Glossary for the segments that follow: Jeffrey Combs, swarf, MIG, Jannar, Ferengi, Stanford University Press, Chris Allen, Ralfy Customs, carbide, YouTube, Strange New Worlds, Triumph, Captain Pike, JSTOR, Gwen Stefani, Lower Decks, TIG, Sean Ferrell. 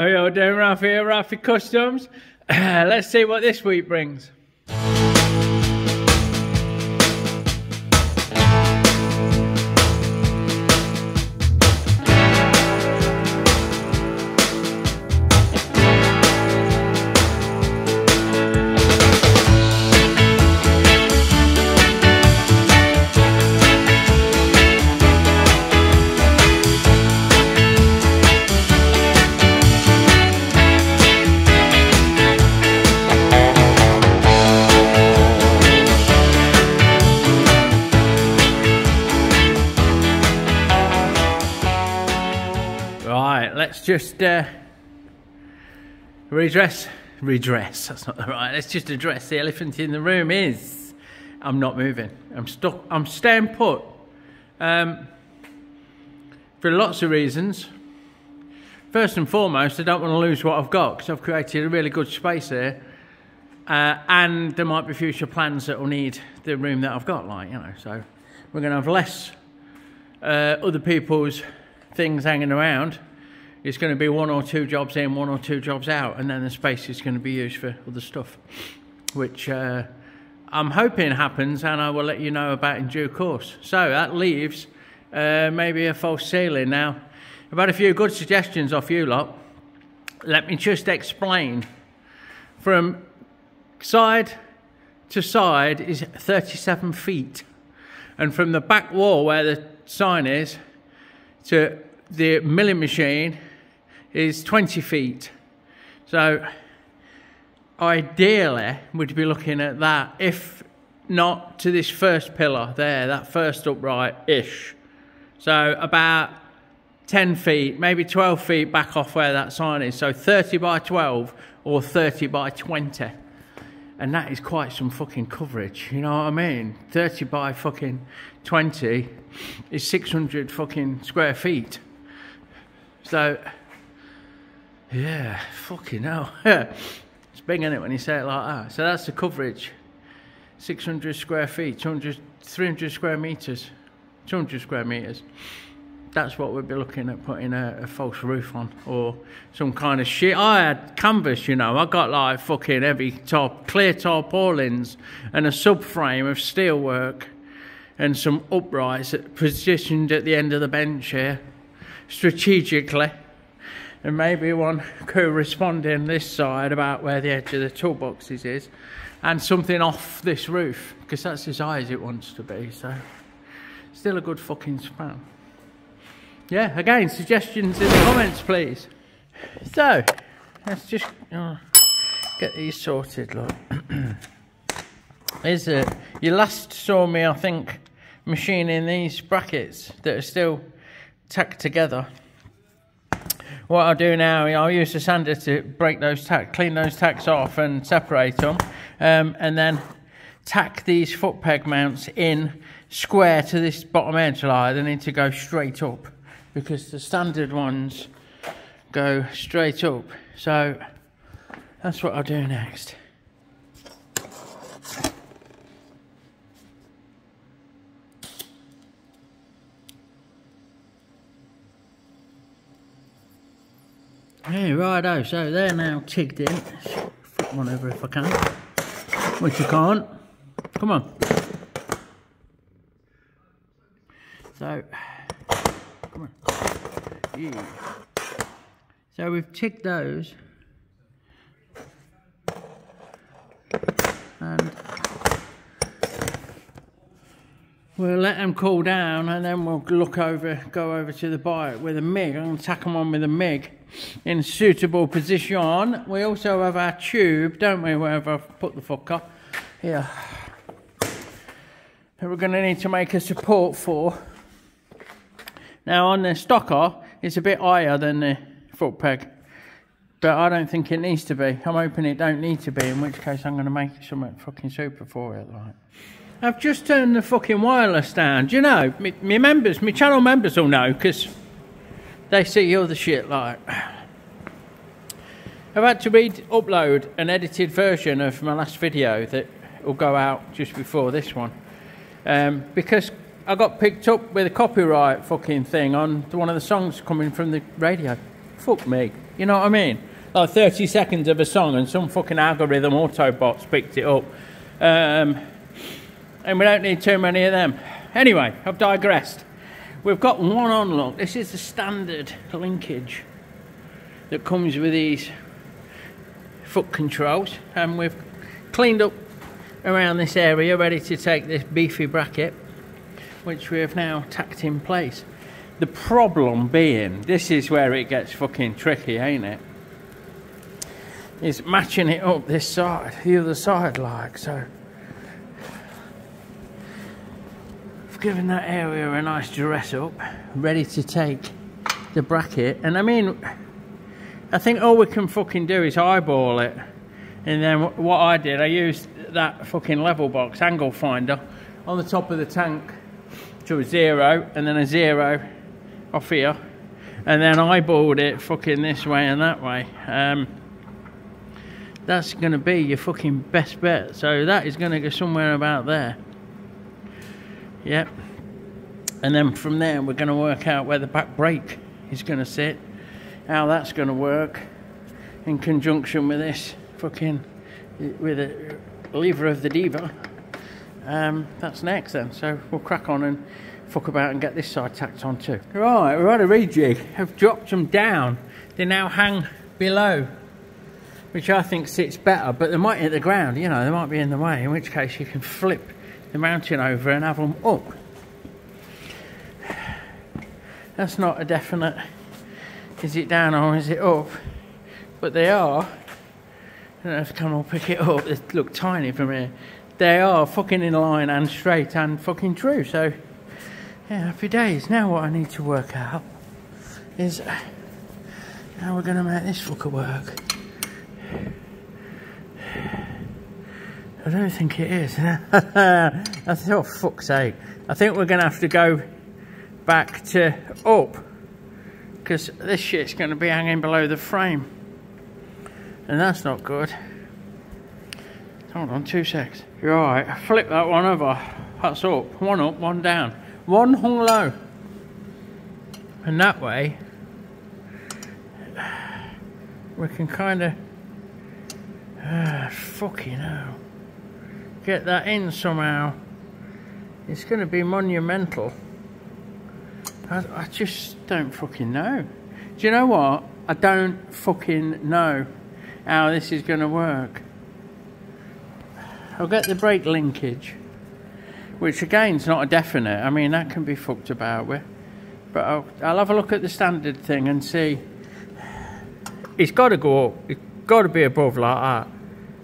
How y'all doing? Ralph here, Ralfy Customs. Let's see what this week brings. Let's just redress, that's not right. Let's just address the elephant in the room is I'm not moving. I'm stuck, I'm staying put for lots of reasons. First and foremost, I don't want to lose what I've got because I've created a really good space here, and there might be future plans that will need the room that I've got, like, you know, so we're going to have less other people's things hanging around. It's going to be one or two jobs in, one or two jobs out, and then the space is going to be used for other stuff, which I'm hoping happens, and I will let you know about in due course. So that leaves maybe a false ceiling. Now, I've had a few good suggestions off you lot. Let me just explain. From side to side is 37 feet, and from the back wall where the sign is to the milling machine is 20 feet. So ideally we'd be looking at that, if not to this first pillar there, that first upright-ish. So about 10 feet, maybe 12 feet back off where that sign is. So 30 by 12 or 30 by 20. And that is quite some fucking coverage, you know what I mean? 30 by fucking 20 is 600 fucking square feet. So, yeah, fucking hell. It's big, isn't it, when you say it like that? So that's the coverage. 600 square feet, 300 square metres, 200 square metres. That's what we'd be looking at putting a false roof on, or some kind of shit. I had canvas, you know. I got like fucking heavy clear tarpaulins and a subframe of steelwork and some uprights that positioned at the end of the bench here, strategically, and maybe one corresponding this side about where the edge of the toolboxes is, and something off this roof because that's as high as it wants to be. So still a good fucking span. Yeah, again, suggestions in the comments, please. So let's just get these sorted. Look, is it? You last saw me, I think, machining these brackets that are still tacked together. What I'll do now, I'll use the sander to break those tacks, clean those tacks off, and separate them, and then tack these foot peg mounts in square to this bottom edge line. They need to go straight up, because the standard ones go straight up. So that's what I'll do next. Hey, righto, so they're now tigged in. Flip one over if I can, which I can't. Come on. So, come on. Yeah. So we've ticked those, and we'll let them cool down, and then we'll look over, go over to the bike with a MIG. I'm going to tack them on with a MIG in suitable position. We also have our tube, don't we, wherever I've put the fucker. Yeah. That we're going to need to make a support for. Now on the stocker, it's a bit higher than the foot peg, but I don't think it needs to be. I'm hoping it don't need to be, in which case I'm going to make something fucking super for it. Like, I've just turned the fucking wireless down. Do you know, me members, me channel members will know, because they see all the shit. Like, I've had to upload an edited version of my last video that will go out just before this one, because I got picked up with a copyright fucking thing on one of the songs coming from the radio. fuck me. You know what I mean? Like 30 seconds of a song and some fucking algorithm Autobots picked it up. And we don't need too many of them. Anyway, I've digressed. We've got one on lock. This is the standard linkage that comes with these foot controls, and we've cleaned up around this area, ready to take this beefy bracket, which we have now tacked in place. The problem being, this is where it gets fucking tricky, ain't it? Is matching it up this side, the other side, like so. Given that area a nice dress up, ready to take the bracket. And I mean, I think all we can fucking do is eyeball it. And then what I did, I used that fucking level box angle finder on the top of the tank to a 0 and then a 0 off here, and then eyeballed it fucking this way and that way. That's gonna be your fucking best bet. So that is gonna go somewhere about there. Yep, and then from there we're going to work out where the back brake is going to sit, how that's going to work in conjunction with this fucking, with a lever of the diva. That's next then, so we'll crack on and fuck about and get this side tacked on too. Right, we're on a rejig. I've dropped them down. They now hang below, which I think sits better, but they might hit the ground, you know, they might be in the way, in which case you can flip the mountain over and have them up. That's not a definite, is it down or is it up? But they are, I don't know if I can pick it up, they look tiny from here. They are fucking in line and straight and fucking true, so yeah, happy days. Now what I need to work out is how we're gonna make this fucker work. I don't think it is. Oh, fuck's sake. I think we're going to have to go back to up, because this shit's going to be hanging below the frame. And that's not good. Hold on, 2 secs. Right, flip that one over. That's up, one down. One hung low. And that way, we can kind of... fucking hell. Get that in somehow. It's going to be monumental. I just don't fucking know. Do you know what? I don't fucking know how this is going to work. I'll get the brake linkage, which again is not a definite. I mean, that can be fucked about with. But I'll have a look at the standard thing and see. It's got to go up. It's got to be above like that.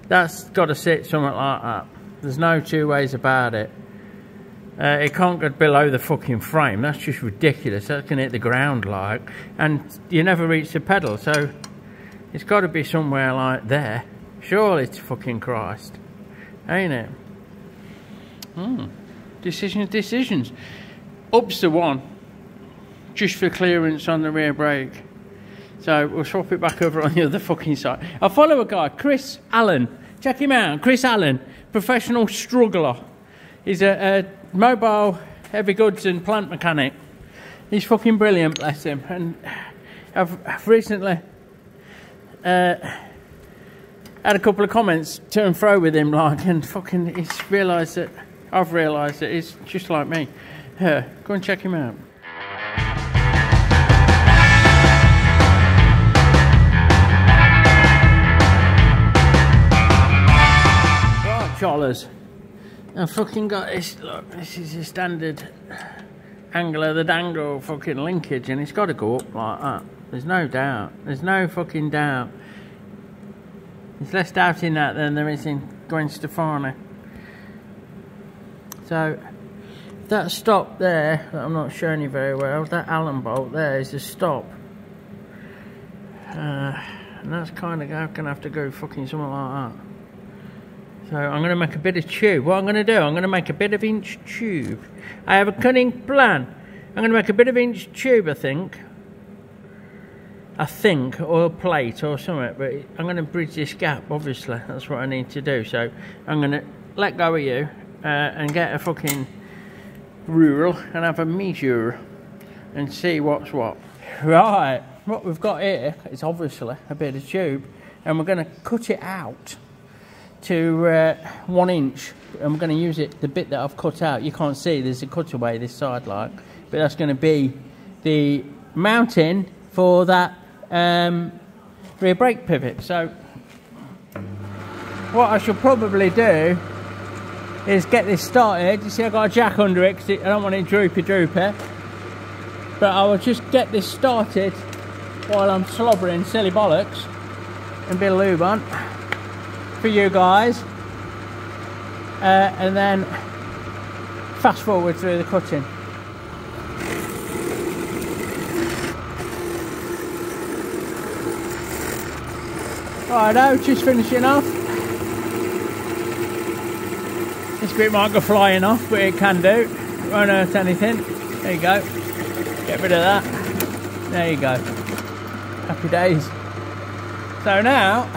That's got to sit something like that. There's no two ways about it. It can't get below the fucking frame. That's just ridiculous. That can hit the ground like, and you never reach the pedal. So it's got to be somewhere like there. Surely it's fucking Christ, ain't it? Decisions. Ups the one, just for clearance on the rear brake. So we'll swap it back over on the other fucking side. I follow a guy, Chris Allen. Check him out, Chris Allen. Professional struggler. He's a mobile heavy goods and plant mechanic. He's fucking brilliant, bless him. And I've recently had a couple of comments to and fro with him, like, and fucking he's realised that I've realised that he's just like me. Go and check him out. I've fucking got this, look, this is a standard angler, the dangle fucking linkage, and it's got to go up like that. There's no doubt. There's no fucking doubt. There's less doubt in that than there is in Gwen Stefani. So that stop there, that I'm not showing you very well, that Allen bolt there is a stop. And that's kind of going to have to go fucking something like that. So I'm going to make a bit of tube. What I'm going to do, I'm going to make a bit of inch tube. I have a cunning plan. I'm going to make a bit of inch tube, I think. Or a plate or something. But I'm going to bridge this gap, obviously. That's what I need to do. So I'm going to let go of you and get a fucking rule and have a measure and see what's what. Right. what we've got here is obviously a bit of tube, and we're going to cut it out to 1 inch, and we're going to use it, the bit that I've cut out. You can't see, there's a cutaway this side like, but that's going to be the mounting for that rear brake pivot. So what I should probably do is get this started. You see I've got a jack under it because I don't want it droopy. But I will just get this started while I'm slobbering silly bollocks and a bit of lube on for you guys, and then fast forward through the cutting. Righto, just finishing off. This bit might go flying off, but it can do. It won't hurt anything. There you go. Get rid of that. There you go. Happy days. So now,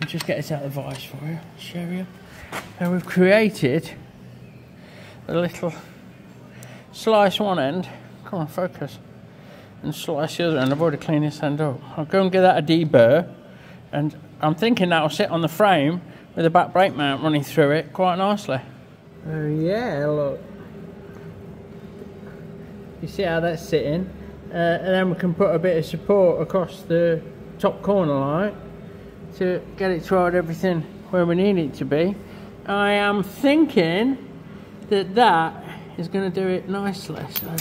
I'll just get this out of the vice for you, show you. And we've created a little slice one end. Come on, focus. And slice the other end. I've already cleaned this end up. I'll go and give that a deburr, and I'm thinking that'll sit on the frame with the back brake mount running through it quite nicely. Oh yeah, look. You see how that's sitting? And then we can put a bit of support across the top corner line to get it toward everything where we need it to be. I am thinking that that is going to do it nicely, so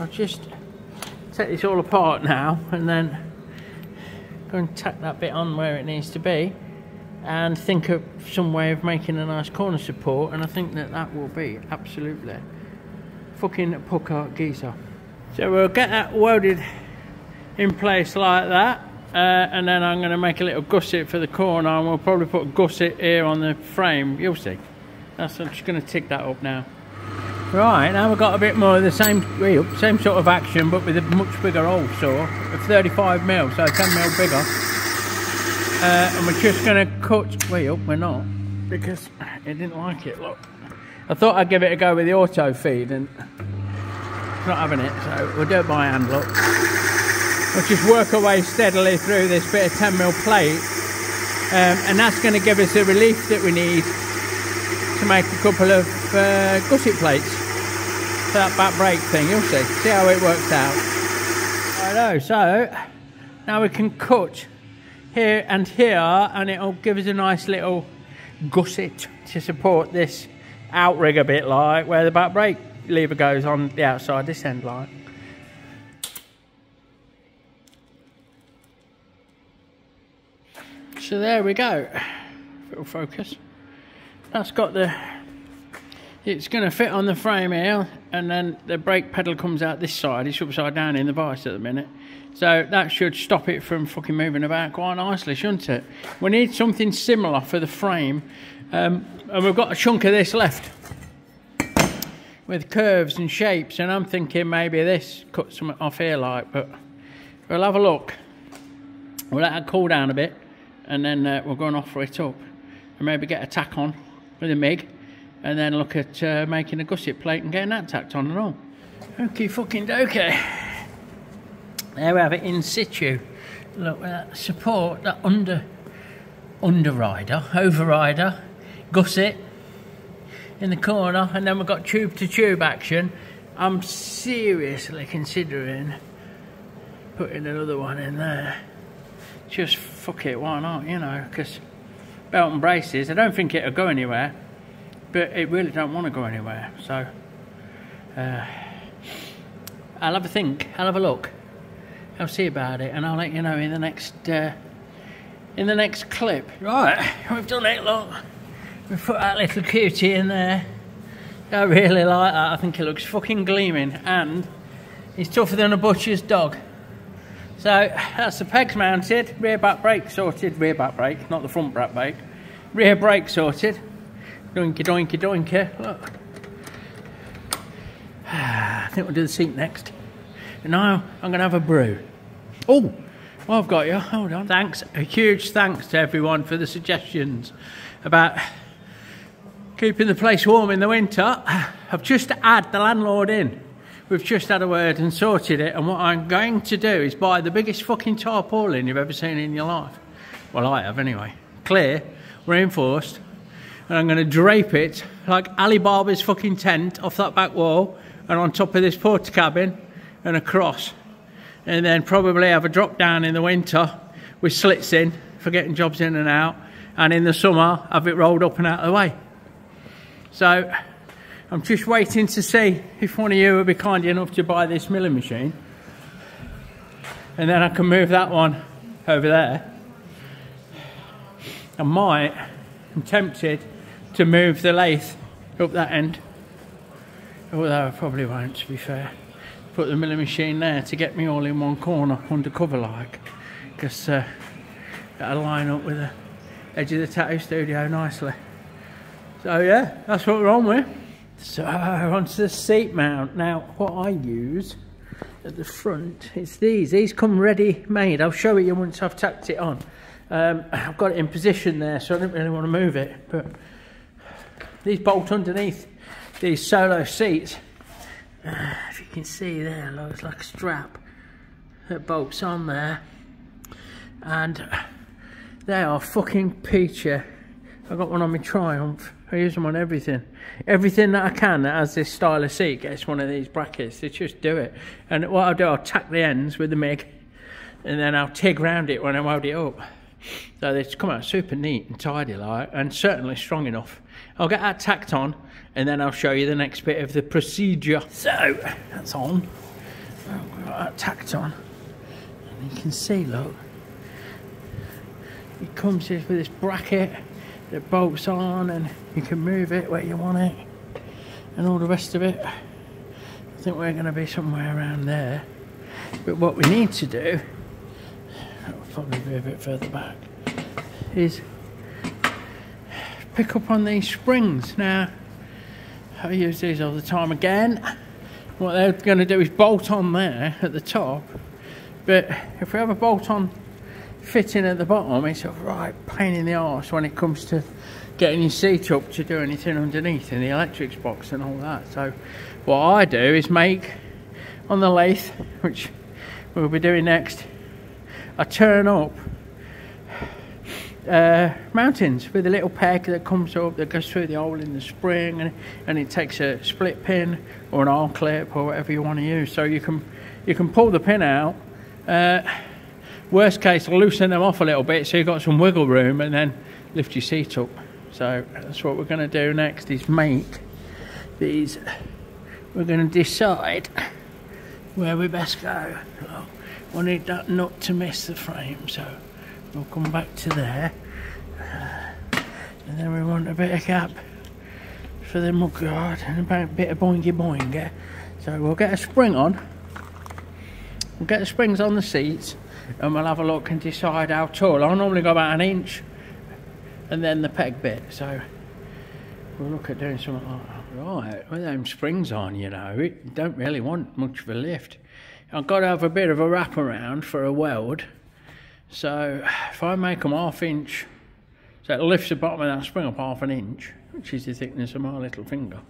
I'll just take this all apart now and then go and tack that bit on where it needs to be and think of some way of making a nice corner support, and I think that that will be absolutely fucking pucker geezer. So we'll get that welded in place like that, and then I'm going to make a little gusset for the corner, and we'll probably put a gusset here on the frame, you'll see. That's, I'm just going to tick that up now. Right, now we've got a bit more of the same sort of action, but with a much bigger old saw of 35mm, so 10mm bigger. And we're just going to cut, we're not, because it didn't like it, look. I thought I'd give it a go with the auto feed, and it's not having it, so we'll do it by hand, look. We'll just work our way steadily through this bit of 10mm plate, and that's going to give us the relief that we need to make a couple of gusset plates for that back brake thing. You'll see. See how it works out. Righto, so now we can cut here and here, and it'll give us a nice little gusset to support this outrigger bit, like where the back brake lever goes on the outside this end line. So there we go. Little focus. That's got the, it's going to fit on the frame here, and then the brake pedal comes out this side. It's upside down in the vice at the minute, so that should stop it from fucking moving about quite nicely, shouldn't it? We need something similar for the frame, and we've got a chunk of this left with curves and shapes, and I'm thinking maybe this cuts some off here like, but we'll have a look. We'll let that cool down a bit, and then we'll go and offer it up and maybe get a tack on with a MIG, and then look at making a gusset plate and getting that tacked on and all. Okie fucking dokie. There we have it in situ. Look, with that support, that overrider, gusset in the corner, and then we've got tube to tube action. I'm seriously considering putting another one in there. Just fuck it, why not, you know, because belt and braces, I don't think it'll go anywhere, but it really don't want to go anywhere, so I'll have a think, I'll have a look, I'll see about it, and I'll let you know in the next clip. Right, we've done it, look, we've put that little cutie in there. I really like that, I think it looks fucking gleaming, and he's tougher than a butcher's dog. So that's the pegs mounted, rear back brake sorted, rear back brake, not the front back brake, rear brake sorted. Doinky doinky doinky, look. I think we'll do the seat next. And now I'm gonna have a brew. Oh, well, I've got you, hold on. Thanks, a huge thanks to everyone for the suggestions about keeping the place warm in the winter. I've just had the landlord in. We've just had a word and sorted it, and what I'm going to do is buy the biggest fucking tarpaulin you've ever seen in your life. Well, I have anyway. Clear, reinforced, and I'm going to drape it like Ali Baba's fucking tent off that back wall and on top of this porta cabin and across, and then probably have a drop down in the winter with slits in for getting jobs in and out, and in the summer have it rolled up and out of the way. So I'm just waiting to see if one of you will be kind enough to buy this milling machine, and then I can move that one over there. I might, I'm tempted to move the lathe up that end, although I probably won't, to be fair. Put the milling machine there to get me all in one corner under cover like, because that'll line up with the edge of the tattoo studio nicely. So yeah, that's what we're on with. So onto the seat mount. Now what I use at the front is these come ready made. I'll show you once I've tacked it on. I've got it in position there, so I didn't really want to move it, but these bolt underneath these solo seats. If you can see there, looks like a strap that bolts on there, and they are fucking peachy. I got one on my Triumph. I use them on everything that I can that has this style of seat gets one of these brackets. They just do it. And what I'll do, I'll tack the ends with the MIG, and then I'll TIG round it when I weld it up, so they come out super neat and tidy like, and certainly strong enough. I'll get that tacked on, and then I'll show you the next bit of the procedure. So that's on. I've got that tacked on, and you can see, look, it comes with this bracket that bolts on, and you can move it where you want it and all the rest of it. I think we're going to be somewhere around there, but what we need to do, that will probably be a bit further back, is pick up on these springs. Now I use these all the time again. What they're going to do is bolt on there at the top, but if we have a bolt on fitting at the bottom, it's a right pain in the arse when it comes to getting your seat up to do anything underneath in the electrics box and all that. So what I do is make on the lathe, which we'll be doing next, I turn up mountains with a little peg that comes up that goes through the hole in the spring, and it takes a split pin or an arm clip or whatever you want to use, so you can pull the pin out, worst case loosen them off a little bit so you've got some wiggle room, and then lift your seat up. So that's what we're going to do next, is make these. We're going to decide where we best go. I need that nut to miss the frame, so we'll come back to there, and then we want a bit of gap for the mudguard and a bit of boingy boingy. So we'll get a spring on, we'll get the springs on the seats, and we'll have a look and decide how tall. I'll normally go about 1 inch and then the peg bit, so we'll look at doing something like that. Right, with them springs on, you know, it don't really want much of a lift. I've got to have a bit of a wrap around for a weld, so if I make them 1/2 inch, so it lifts the bottom of that spring up 1/2 inch, which is the thickness of my little finger,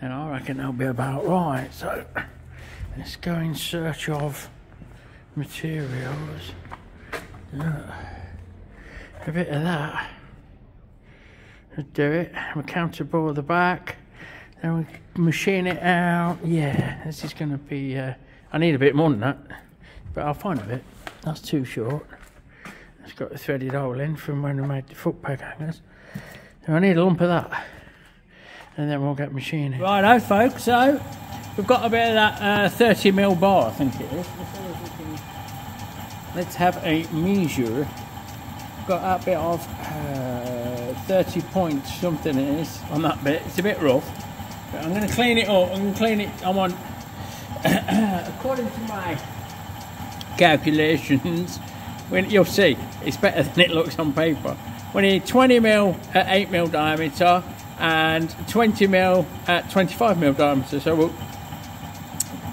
then I reckon that'll be about right. So let's go in search of materials. A bit of that would do it. We counterbore the back, then we machine it out. Yeah, this is going to be I need a bit more than that, but I'll find a bit. That's too short. It's got a threaded hole in from when we made the foot peg hangers, so I need a lump of that, and then we'll get machining. Righto folks, so we've got a bit of that 30mm bar, I think it is. Let's have a measure. Got that bit of 30 point something it is on that bit. It's a bit rough, but I'm going to clean it up. I'm going to clean it. I want, according to my calculations, when you'll see it's better than it looks on paper. We need 20mm at 8mm diameter and 20mm at 25mm diameter. So we'll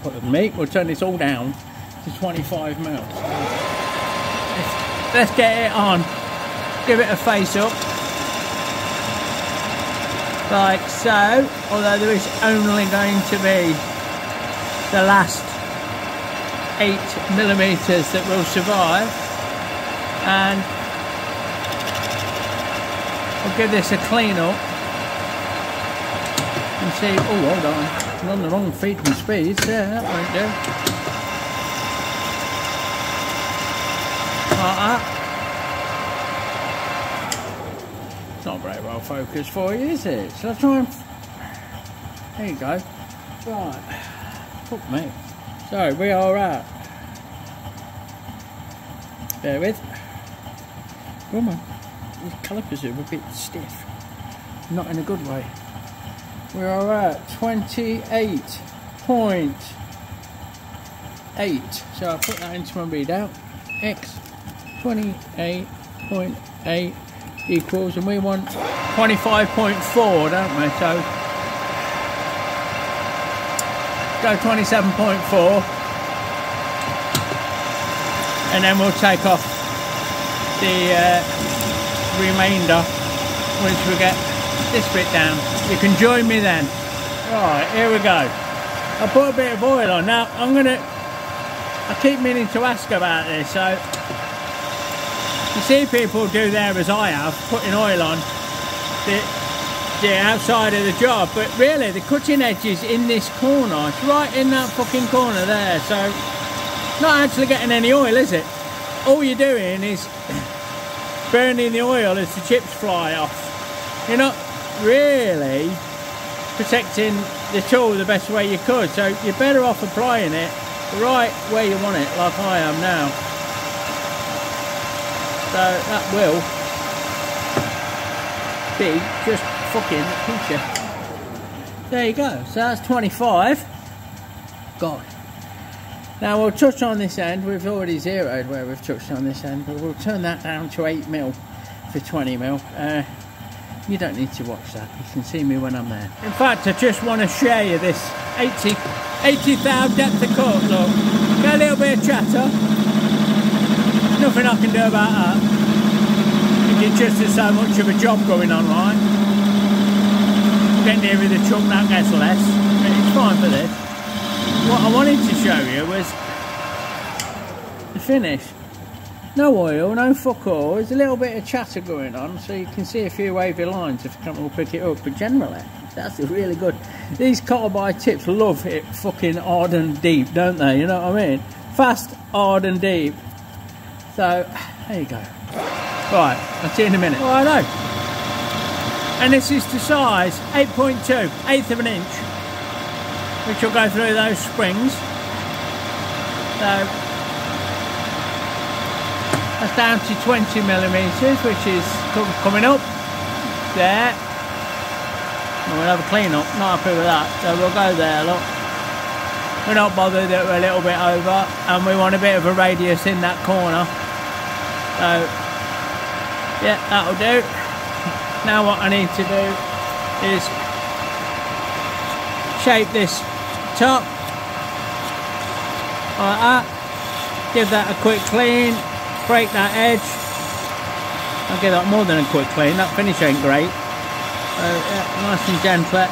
put the meat. We'll turn this all down to 25mm. Let's get it on. Give it a face up. Like so. Although there is only going to be the last 8mm that will survive, and we'll give this a clean up and see. Oh, hold on, I'm on the wrong feed and speed. Yeah, that won't do. Like that. It's not very well focused for you, is it? So I'll try and... There you go. Right, fuck me. So we are at. Bear with. Come on, these calipers are a bit stiff. Not in a good way. We are at 28.8. So I'll put that into my readout. X 28.8 equals, and we want 25.4, don't we? So. Go 27.4, and then we'll take off the remainder once we get this bit down. You can join me then. Right, here we go. I put a bit of oil on. Now I keep meaning to ask about this. So you see people do there as I have, putting oil on the outside of the job, but really the cutting edge is in this corner. It's right in that fucking corner there, so not actually getting any oil, is it? All you're doing is burning the oil as the chips fly off. You're not really protecting the tool the best way you could, so you're better off applying it right where you want it, like I am now. So that will be just fucking picture. There you go. So that's 25. God. Now we'll touch on this end. We've already zeroed where we've touched on this end, but we'll turn that down to 8mm for 20mm. You don't need to watch that. You can see me when I'm there. In fact, I just want to share you this 80 thou depth of cut. Look, got a little bit of chatter. Nothing I can do about that. It's just there's so much of a job going on, right? Getting here with a truck that gets less, but it's fine for this. What I wanted to show you was the finish. No oil, no fuck all. There's a little bit of chatter going on, so you can see a few wavy lines if you can't all pick it up, but generally, that's really good. These carbide tips love it fucking hard and deep, don't they? You know what I mean? Fast, hard and deep. So, there you go. Right, I'll see you in a minute. Oh, I know. And this is to size 8.2, 1/8 of an inch, which will go through those springs. So that's down to 20mm, which is coming up there. And we'll have a clean up. Not happy with that, so we'll go there. Look, we're not bothered that we're a little bit over, and we want a bit of a radius in that corner. So. Yeah, that'll do. Now what I need to do is shape this top like that, give that a quick clean, break that edge. I'll give that more than a quick clean, that finish ain't great. So yeah, nice and gentle.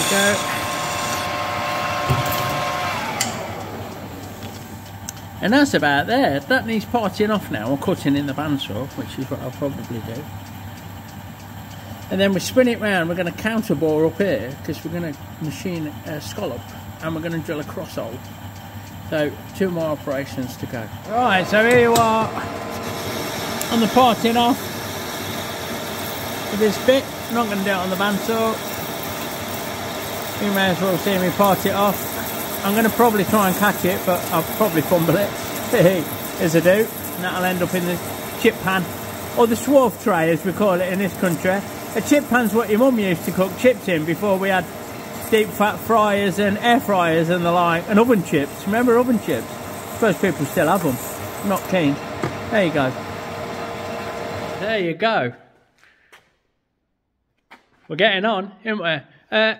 There we go. And that's about there. That needs parting off now, or cutting in the bandsaw, which is what I'll probably do. And then we spin it round. We're going to counterbore up here because we're going to machine a scallop, and we're going to drill a cross hole. So 2 more operations to go. Right, so here you are on the parting off with this bit. I'm not going to do it on the bandsaw. You may as well see me part it off. I'm going to probably try and catch it, but I'll probably fumble it, as I do, and that'll end up in the chip pan, or the swarf tray as we call it in this country. A chip pan's what your mum used to cook chips in before we had deep fat fryers and air fryers and the like, and oven chips. Remember oven chips? I suppose people still have them. I'm not keen. There you go. There you go. We're getting on, aren't we?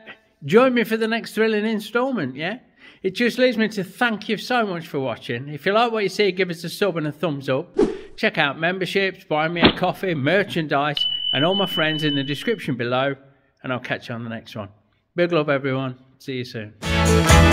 Join me for the next thrilling instalment, yeah? It just leaves me to thank you so much for watching. If you like what you see, give us a sub and a thumbs up. Check out memberships, buy me a coffee, merchandise, and all my friends in the description below. And I'll catch you on the next one. Big love, everyone. See you soon.